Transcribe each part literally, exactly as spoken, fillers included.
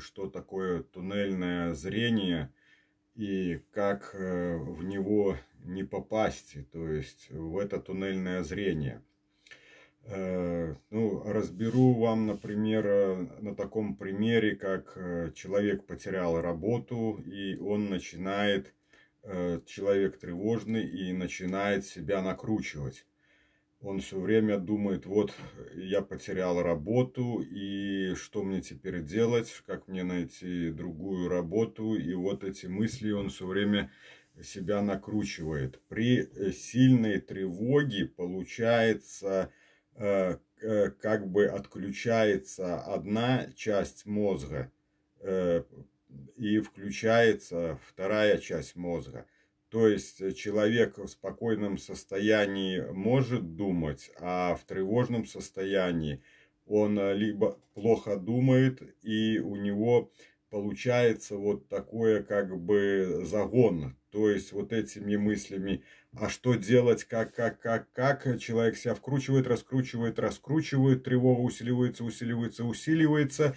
что такое туннельное зрение и как в него не попасть, то есть в это туннельное зрение. Ну, разберу вам, например, на таком примере, как человек потерял работу, и он начинает, человек тревожный, и начинает себя накручивать. Он все время думает: вот я потерял работу, и что мне теперь делать, как мне найти другую работу. И вот эти мысли он все время себя накручивает. При сильной тревоге получается, как бы отключается одна часть мозга и включается вторая часть мозга. То есть человек в спокойном состоянии может думать, а в тревожном состоянии он либо плохо думает, и у него получается вот такое как бы загон. То есть вот этими мыслями, а что делать, как, как, как, как, человек себя вкручивает, раскручивает, раскручивает, тревога усиливается, усиливается, усиливается,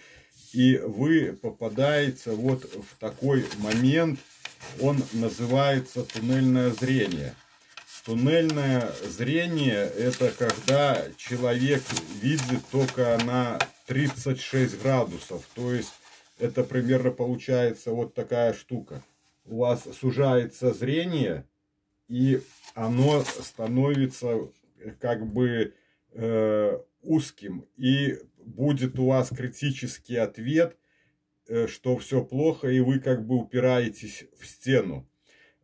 и вы попадаете вот в такой момент. Он называется туннельное зрение. Туннельное зрение — это когда человек видит только на тридцать шесть градусов. То есть это примерно получается вот такая штука. У вас сужается зрение, и оно становится как бы э, узким. И будет у вас критический ответ, что все плохо, и вы как бы упираетесь в стену.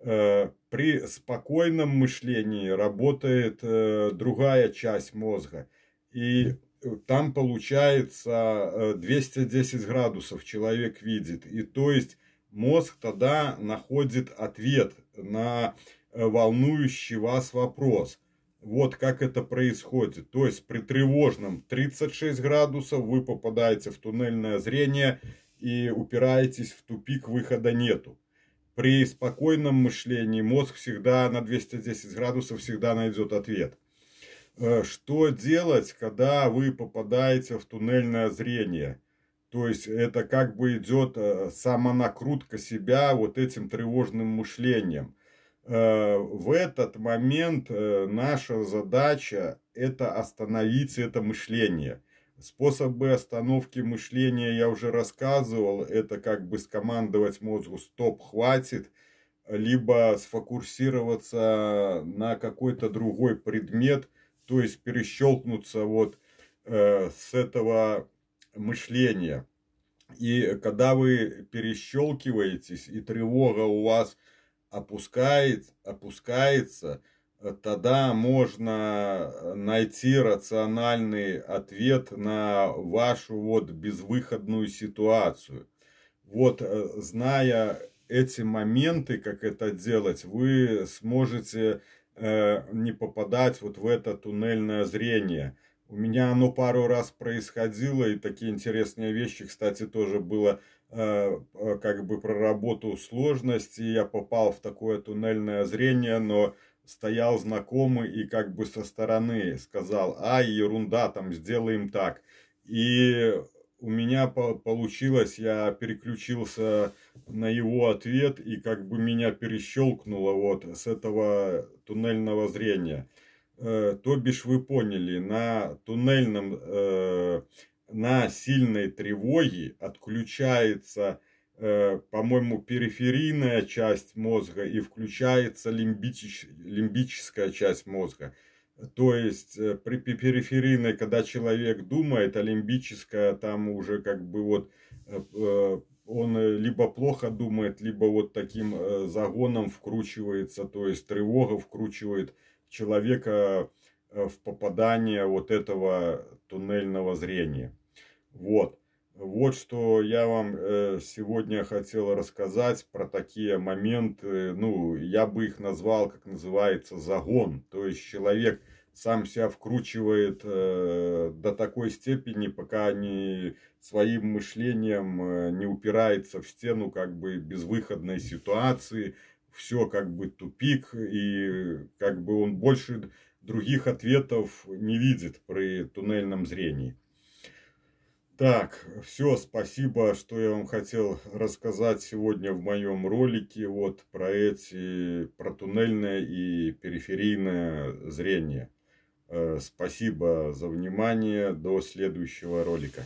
При спокойном мышлении работает другая часть мозга, и там получается двести десять градусов человек видит. И то есть мозг тогда находит ответ на волнующий вас вопрос. Вот как это происходит. То есть при тревожном тридцать шесть градусов вы попадаете в туннельное зрение и упираетесь в тупик, выхода нету. При спокойном мышлении мозг всегда на двести десять градусов всегда найдет ответ. Что делать, когда вы попадаете в туннельное зрение? То есть это как бы идет самонакрутка себя вот этим тревожным мышлением. В этот момент наша задача — это остановить это мышление. Способы остановки мышления я уже рассказывал. Это как бы скомандовать мозгу: стоп, хватит, либо сфокусироваться на какой-то другой предмет, то есть перещелкнуться вот э, с этого мышления. И когда вы перещелкиваетесь, и тревога у вас опускает, опускается, тогда можно найти рациональный ответ на вашу вот безвыходную ситуацию. Вот, зная эти моменты, как это делать, вы сможете э, не попадать вот в это туннельное зрение. У меня оно пару раз происходило, и такие интересные вещи, кстати, тоже было, э, как бы про работу сложности. Я попал в такое туннельное зрение, но стоял знакомый и как бы со стороны сказал: а, ерунда, там, сделаем так. И у меня получилось, я переключился на его ответ, и как бы меня перещелкнуло вот с этого туннельного зрения. То бишь вы поняли, на туннельном, на сильной тревоге отключается, по-моему, периферийная часть мозга, и включается лимбич, лимбическая часть мозга. То есть при периферийной, когда человек думает, а лимбическая там уже как бы вот он либо плохо думает, либо вот таким загоном вкручивается, то есть тревога вкручивает человека в попадание вот этого туннельного зрения. Вот. Вот что я вам сегодня хотел рассказать про такие моменты. Ну, я бы их назвал, как называется, загон. То есть человек сам себя вкручивает до такой степени, пока не своим мышлением не упирается в стену как бы безвыходной ситуации. Все как бы тупик, и как бы он больше других ответов не видит при туннельном зрении. Так, все, спасибо, что я вам хотел рассказать сегодня в моем ролике вот про эти, про туннельное и периферийное зрение. Спасибо за внимание, до следующего ролика.